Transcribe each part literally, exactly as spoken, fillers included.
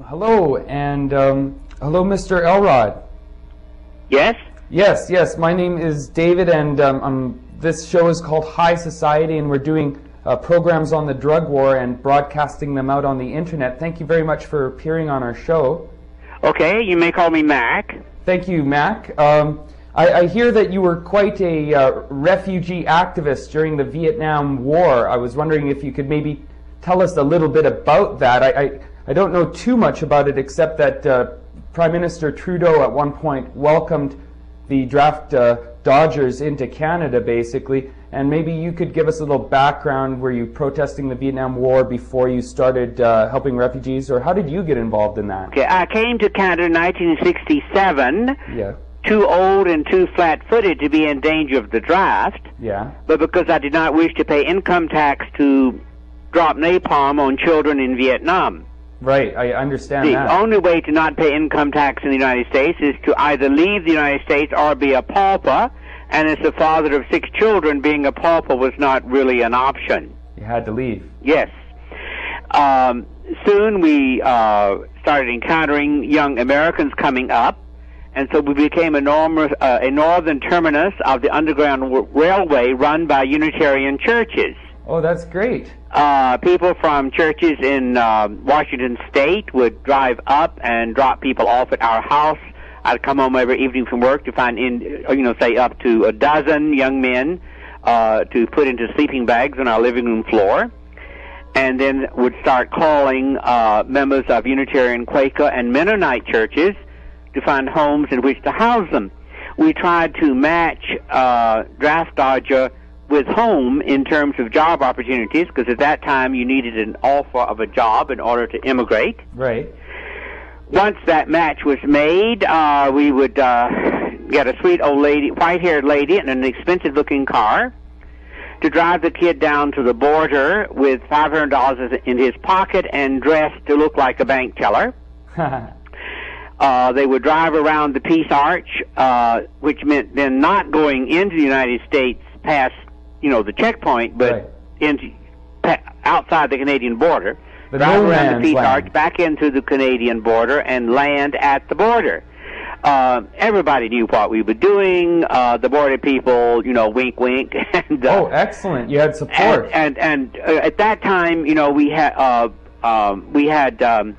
Well, hello, and um, hello, Mister Elrod. Yes? Yes, yes. My name is David, and um, I'm, this show is called High Society, and we're doing uh, programs on the drug war and broadcasting them out on the internet. Thank you very much for appearing on our show. Okay, you may call me Mac. Thank you, Mac. Um, I, I hear that you were quite a uh, refugee activist during the Vietnam War. I was wondering if you could maybe tell us a little bit about that. I, I, I don't know too much about it, except that uh, Prime Minister Trudeau at one point welcomed the draft uh, Dodgers into Canada, basically. And maybe you could give us a little background. Were you protesting the Vietnam War before you started uh, helping refugees, or how did you get involved in that? Okay, I came to Canada in nineteen sixty-seven. Yeah. Too old and too flat-footed to be in danger of the draft. Yeah. But because I did not wish to pay income tax to drop napalm on children in Vietnam. Right, I understand that. The only way to not pay income tax in the United States is to either leave the United States or be a pauper, and as the father of six children, being a pauper was not really an option. You had to leave. Yes. Um, soon we uh, started encountering young Americans coming up, and so we became a, norm- uh, a northern terminus of the underground w- railway run by Unitarian churches. Oh, that's great. Uh, people from churches in uh, Washington State would drive up and drop people off at our house. I'd come home every evening from work to find, in, you know, say up to a dozen young men uh, to put into sleeping bags on our living room floor, and then would start calling uh, members of Unitarian, Quaker, and Mennonite churches to find homes in which to house them. We tried to match uh, draft dodger with home in terms of job opportunities, because at that time you needed an offer of a job in order to immigrate. Right. Once that match was made, uh, we would uh, get a sweet old lady, white-haired lady in an expensive-looking car to drive the kid down to the border with five hundred dollars in his pocket and dressed to look like a bank teller. Uh, they would drive around the Peace Arch, uh, which meant then not going into the United States past, you know, the checkpoint, but right, into, outside the Canadian border. The drive around the Peace land. Arch, back into the Canadian border, and land at the border. Uh, everybody knew what we were doing. Uh, the border people, you know, wink, wink. And, uh, oh, excellent! You had support. And and, and uh, at that time, you know, we had uh, um, we had um,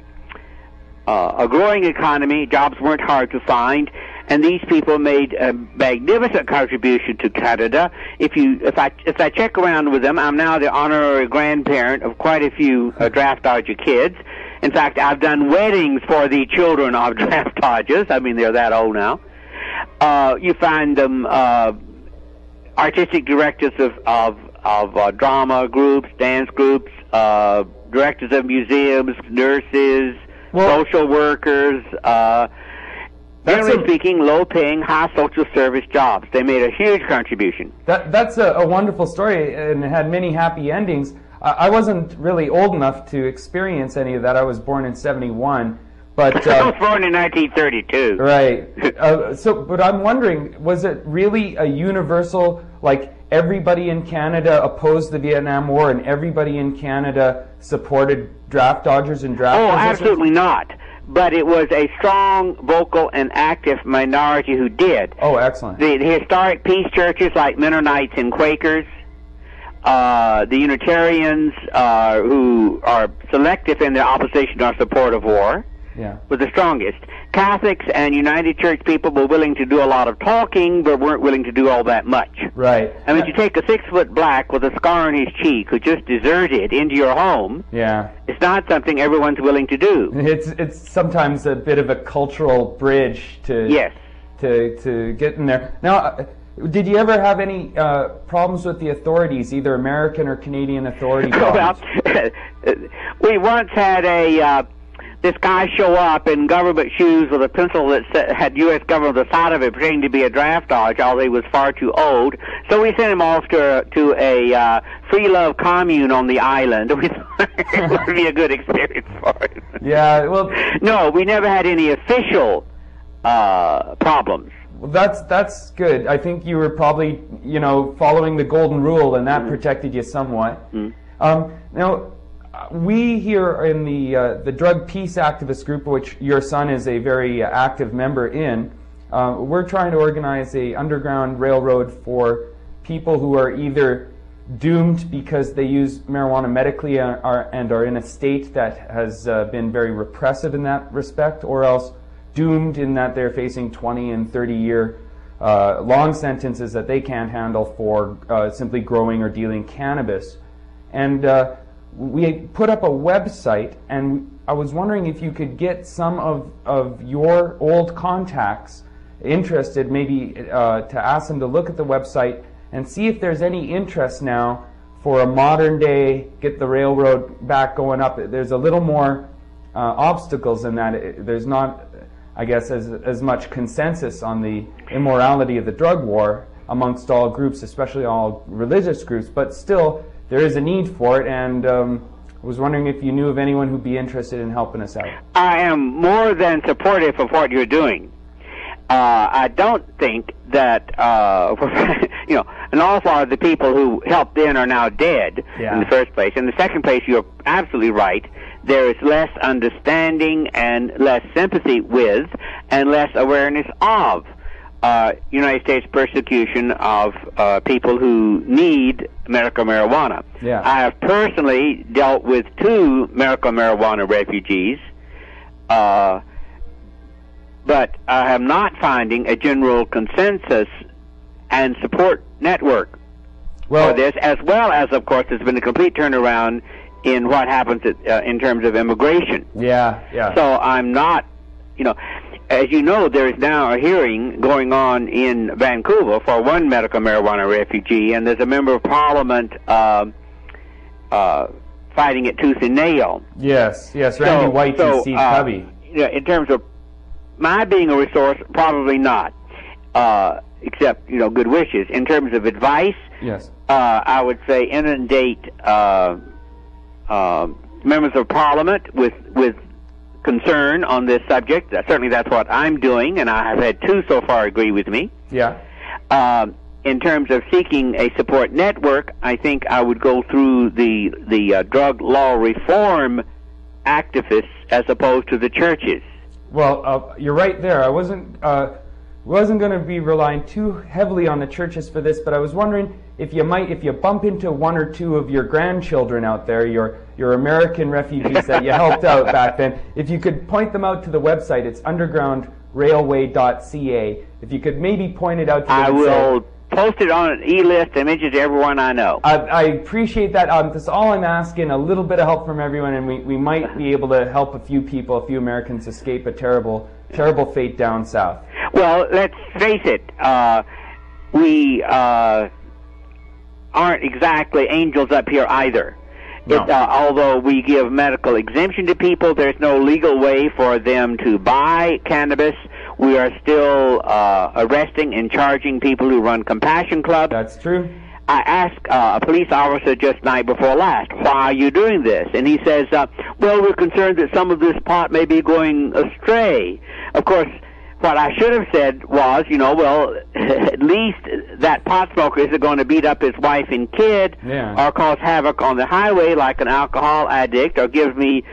uh, a growing economy. Jobs weren't hard to find. And these people made a magnificent contribution to Canada. If you, if I, if I check around with them, I'm now the honorary grandparent of quite a few uh, draft dodger kids. In fact, I've done weddings for the children of draft dodgers. I mean, they're that old now. Uh, you find them uh, artistic directors of of, of uh, drama groups, dance groups, uh, directors of museums, nurses, well, social workers. Uh, Generally speaking, low-paying, high social service jobs. They made a huge contribution. That, that's a, a wonderful story, and it had many happy endings. I, I wasn't really old enough to experience any of that. I was born in seventy-one, but uh, I was born in nineteen thirty-two. Right. uh, so, but I'm wondering, was it really a universal, like everybody in Canada opposed the Vietnam War, and everybody in Canada supported draft dodgers and draft? Oh, resistance? Absolutely not. But it was a strong, vocal, and active minority who did. Oh, excellent. The, the historic peace churches like Mennonites and Quakers, uh, the Unitarians uh, who are selective in their opposition or support of war, yeah, were the strongest. Catholics and United Church people were willing to do a lot of talking, but weren't willing to do all that much. Right. I mean, you take a six-foot black with a scar on his cheek who just deserted into your home. Yeah. It's not something everyone's willing to do. It's it's sometimes a bit of a cultural bridge to yes to to get in there. Now, did you ever have any uh, problems with the authorities, either American or Canadian authority problems? Well, we once had a. Uh, This guy show up in government shoes with a pencil that had U S government on the side of it, pretending to be a draft dodger, although he was far too old. So we sent him off to, to a uh, free love commune on the island. We thought it would be a good experience for him. Yeah, well... No, we never had any official uh, problems. Well, that's, that's good. I think you were probably, you know, following the golden rule, and that mm-hmm. protected you somewhat. Mm-hmm. Um, now... we here in the uh, the Drug Peace Activist Group, which your son is a very uh, active member in, uh, we're trying to organize a underground railroad for people who are either doomed because they use marijuana medically and are, and are in a state that has uh, been very repressive in that respect, or else doomed in that they're facing twenty and thirty year uh, long sentences that they can't handle for uh, simply growing or dealing cannabis. And uh, we put up a website, and I was wondering if you could get some of, of your old contacts interested, maybe uh, to ask them to look at the website and see if there's any interest now for a modern day, get the railroad back going up. There's a little more uh, obstacles in that. It, there's not, I guess, as, as much consensus on the immorality of the drug war amongst all groups, especially all religious groups, but still there is a need for it, and um, I was wondering if you knew of anyone who'd be interested in helping us out. I am more than supportive of what you're doing. Uh, I don't think that, uh, you know, an awful lot of the people who helped then are now dead yeah. in the first place. In the second place, you're absolutely right. There is less understanding and less sympathy with and less awareness of uh, United States persecution of uh, people who need medical marijuana. Yeah. I have personally dealt with two medical marijuana refugees, uh, but I am not finding a general consensus and support network well, for this, as well as, of course, there's been a complete turnaround in what happens at, uh, in terms of immigration. Yeah, yeah. So I'm not, you know, as you know, there is now a hearing going on in Vancouver for one medical marijuana refugee, and there's a member of parliament uh, uh, fighting it tooth and nail. Yes, yes, Randy so, White so, and Steve Kubby. Uh, you know, in terms of my being a resource, probably not, uh, except, you know, good wishes. In terms of advice, yes, uh, I would say inundate uh, uh, members of parliament with, with concern on this subject. Uh, certainly that's what I'm doing, and I have had two so far agree with me. Yeah. Uh, in terms of seeking a support network, I think I would go through the, the uh, drug law reform activists as opposed to the churches. Well, uh, you're right there. I wasn't uh, wasn't going to be relying too heavily on the churches for this, but I was wondering if you might, if you bump into one or two of your grandchildren out there, your your American refugees that you helped out back then, if you could point them out to the website. It's underground railway dot C A. If you could maybe point it out to them. I will post it on an e-list and mention to everyone I know. I, I appreciate that. Um, that's all I'm asking, a little bit of help from everyone, and we, we might be able to help a few people, a few Americans escape a terrible, terrible fate down south. Well, let's face it, uh, we uh, aren't exactly angels up here either. No. It, uh, although we give medical exemption to people, there's no legal way for them to buy cannabis. We are still uh, arresting and charging people who run Compassion Clubs. That's true. I asked uh, a police officer just night before last, why are you doing this? And he says, uh, well, we're concerned that some of this pot may be going astray. Of course, what I should have said was, you know, well, at least that pot smoker isn't going to beat up his wife and kid yeah. or cause havoc on the highway like an alcohol addict, or give me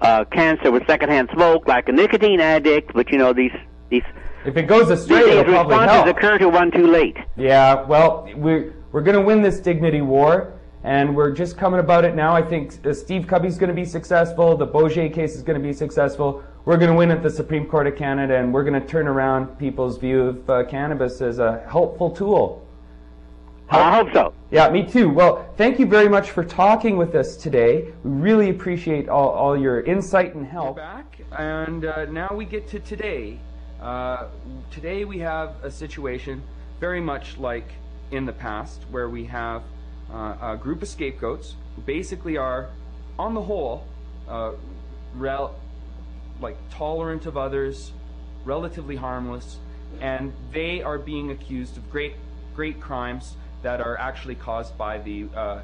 uh, cancer with secondhand smoke like a nicotine addict. But, you know, these... These, if it goes astray, these it'll probably help. Responses occur to one too late. Yeah, well, we're, we're going to win this dignity war, and we're just coming about it now. I think Steve Cubby's going to be successful. The Boje case is going to be successful. We're going to win at the Supreme Court of Canada, and we're going to turn around people's view of uh, cannabis as a helpful tool. Help. I hope so. Yeah, me too. Well, thank you very much for talking with us today. We really appreciate all, all your insight and help. We're back, and uh, now we get to today. Uh, today we have a situation very much like in the past, where we have uh, a group of scapegoats who basically are, on the whole, uh, rel like tolerant of others, relatively harmless, and they are being accused of great, great crimes that are actually caused by the uh,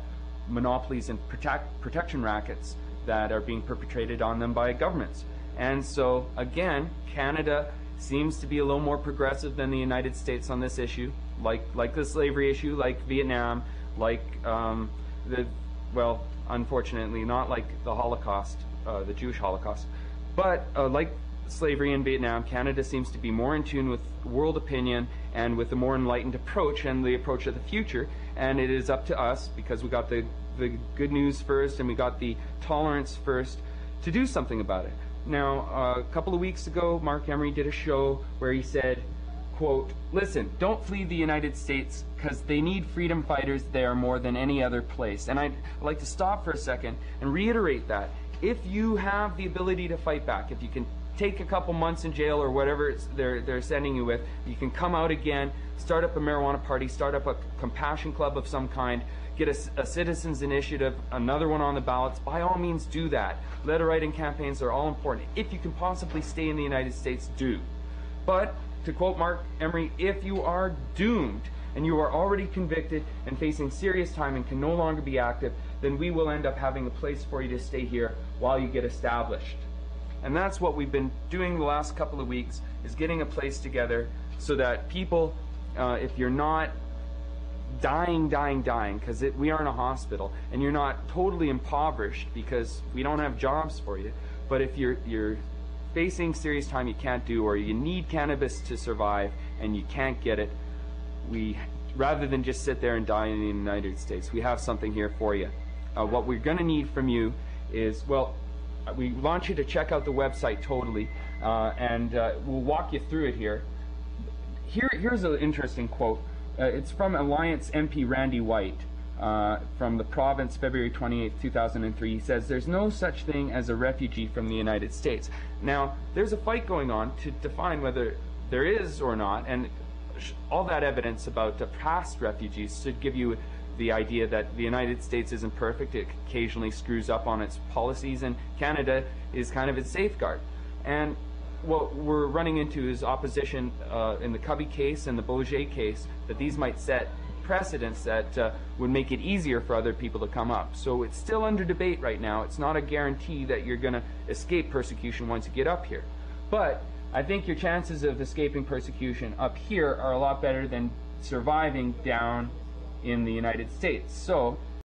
monopolies and protect protection rackets that are being perpetrated on them by governments. And so, again, Canada seems to be a little more progressive than the United States on this issue, like like the slavery issue, like Vietnam, like um, the well, unfortunately, not like the Holocaust, uh, the Jewish Holocaust, but uh, like slavery in Vietnam, Canada seems to be more in tune with world opinion and with a more enlightened approach and the approach of the future. And it is up to us, because we got the, the good news first and we got the tolerance first, to do something about it. Now, uh, a couple of weeks ago, Mark Emery did a show where he said, quote, listen, don't flee the United States because they need freedom fighters there more than any other place. And I'd like to stop for a second and reiterate that. If you have the ability to fight back, if you can take a couple months in jail or whatever it's they're, they're sending you with, you can come out again, start up a marijuana party, start up a compassion club of some kind, get a, a citizens initiative, another one on the ballots. By all means, do that. Letter writing campaigns are all important. If you can possibly stay in the United States, do. But, to quote Mark Emery, if you are doomed and you are already convicted and facing serious time and can no longer be active, then we will end up having a place for you to stay here while you get established. And that's what we've been doing the last couple of weeks, is getting a place together so that people, uh, if you're not dying, dying, dying, because we are in a hospital, and you're not totally impoverished because we don't have jobs for you, but if you're, you're facing serious time you can't do, or you need cannabis to survive and you can't get it, we, rather than just sit there and die in the United States, we have something here for you. Uh, what we're going to need from you is, well, we want you to check out the website totally, uh, and uh, we'll walk you through it here. Here here's an interesting quote. Uh, it's from Alliance M P Randy White uh, from the province, February twenty-eighth, two thousand three. He says, there's no such thing as a refugee from the United States. Now, there's a fight going on to define whether there is or not, and all that evidence about the past refugees should give you the idea that the United States isn't perfect. It occasionally screws up on its policies, and Canada is kind of its safeguard. And what we're running into is opposition uh, in the Kubby case and the Boje case, that these might set precedents that uh, would make it easier for other people to come up. So it's still under debate right now. It's not a guarantee that you're going to escape persecution once you get up here. But I think your chances of escaping persecution up here are a lot better than surviving down in the United States. So